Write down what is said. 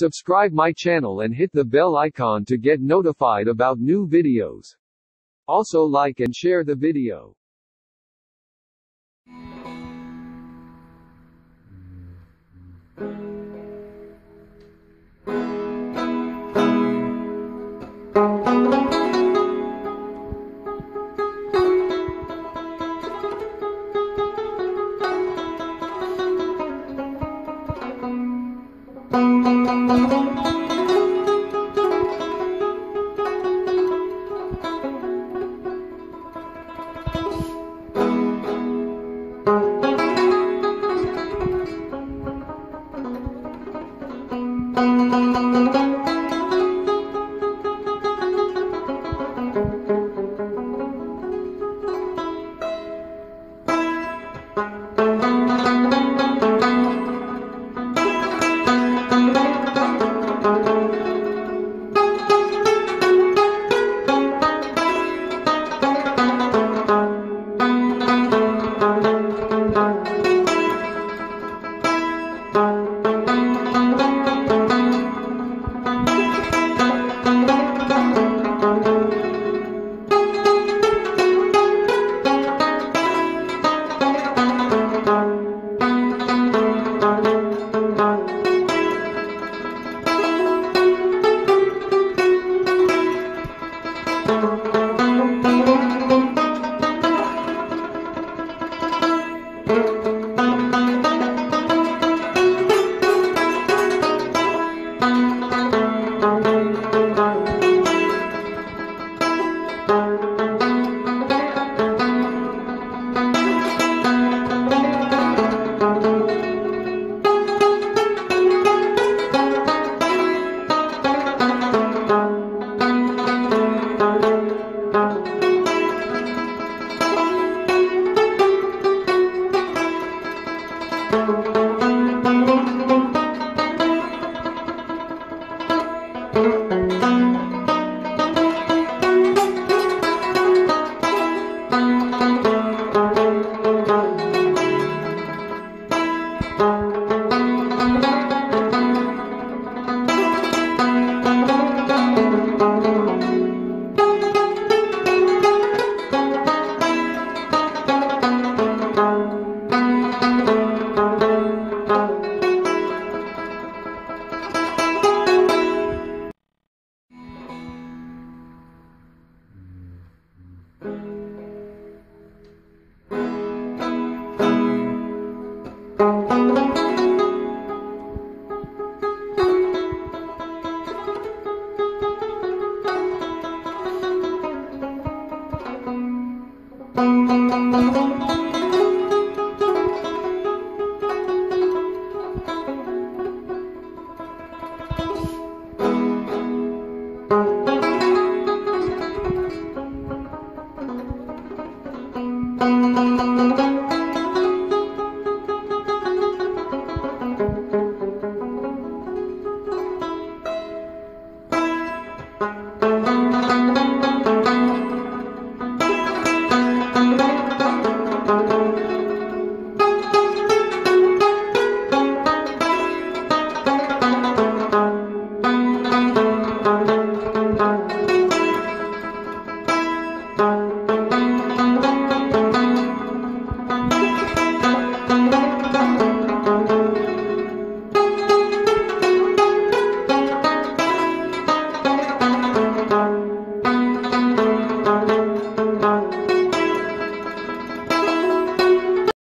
Subscribe my channel and hit the bell icon to get notified about new videos. Also like and share the video.